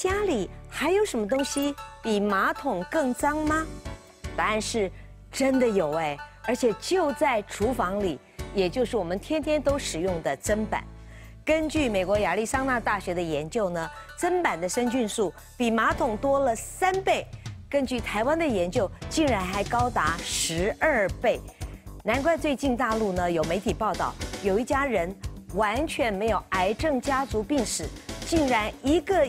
家里还有什么东西比马桶更脏吗？答案是，真的有哎，而且就在厨房里，也就是我们天天都使用的砧板。根据美国亚利桑那大学的研究呢，砧板的生菌数比马桶多了3倍，根据台湾的研究，竟然还高达12倍。难怪最近大陆呢有媒体报道，有一家人完全没有癌症家族病史，竟然一个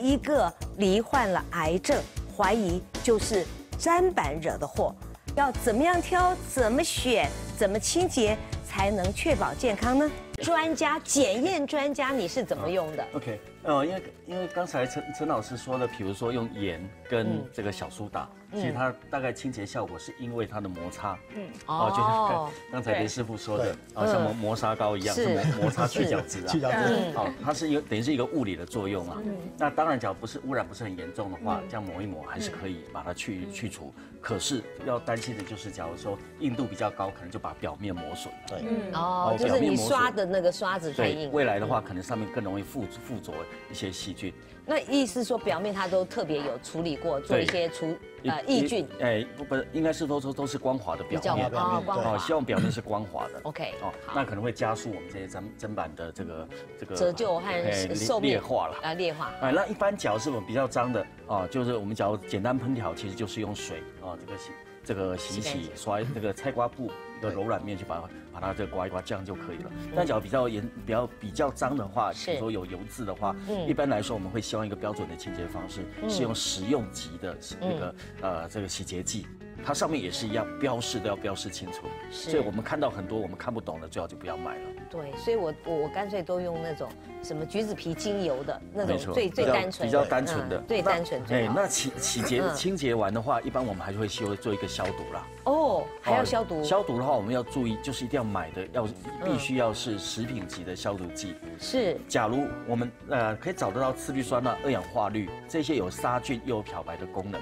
罹患了癌症，怀疑就是砧板惹的祸。要怎么样挑，怎么选，怎么清洁才能确保健康呢？专家检验专家，你是怎么用的 ？OK， 因为刚才陈老师说的，比如说用盐跟这个小苏打，其实它大概清洁效果是因为它的摩擦，就像刚才雷师傅说的，像磨砂膏一样，是摩擦去角质啊，去角质，它是等于是一个物理的作用嘛。那当然，假如不是污染不是很严重的话，这样磨一磨还是可以把它去除。可是要担心的就是，假如说硬度比较高，可能就把表面磨损。对，就是你刷的那个刷子太硬，未来的话可能上面更容易附着一些细菌。那意思说表面它都特别有处理过，做一些抑菌。哎，不是，应该是都是光滑的表面，希望表面是光滑的。OK， 那可能会加速我们这些砧板的这个折旧和裂化了啊，裂化。哎，那一般假如是我们比较脏的啊，就是我们假如简单喷条，其实就是用水啊，这个洗，刷这个菜瓜布。的柔软面去把它这刮一刮，这样就可以了。但假如比较脏的话，比如说有油渍的话，一般来说我们会希望一个标准的清洁方式是用食用级的这个洗洁剂，它上面也是一样都要标示清楚。所以我们看到很多我们看不懂的，最好就不要买了。对，所以我干脆都用那种什么橘子皮精油的那种最单纯、比较单纯的，最单纯最好。那清洁完的话，一般我们还是会做一个消毒啦。哦，还要消毒。消毒的话，我们要注意，就是一定要买的必须要是食品级的消毒剂。是，假如我们可以找得到次氯酸钠、二氧化氯这些有杀菌又有漂白的功能。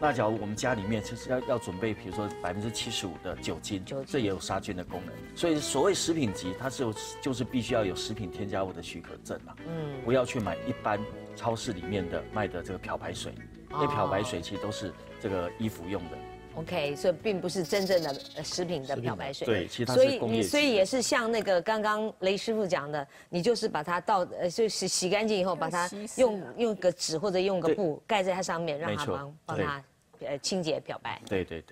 那假如我们家里面其实要准备，比如说75%的酒精，这也有杀菌的功能。所以所谓食品级，它就是必须要有食品添加物的许可证啦。不要去买一般超市里面的卖的这个漂白水，因为漂白水其实都是这个衣服用的。OK， 所以并不是真正的食品的漂白水。对，其实它是工业。所以也是像那个刚刚雷师傅讲的，你就是把它就是洗干净以后，把它用个纸或者用个布盖在它上面，让它帮它清洁漂白。对对对。